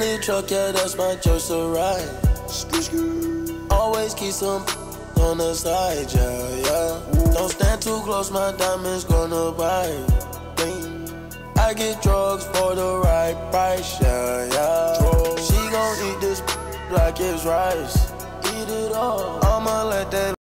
Bentley truck, yeah, that's my choice to ride. Always keep some on the side, yeah, yeah. Don't stand too close, my diamonds gonna bite. I get drugs for the right price, yeah, yeah. She gon' eat this like it's rice. Eat it all, I'ma let that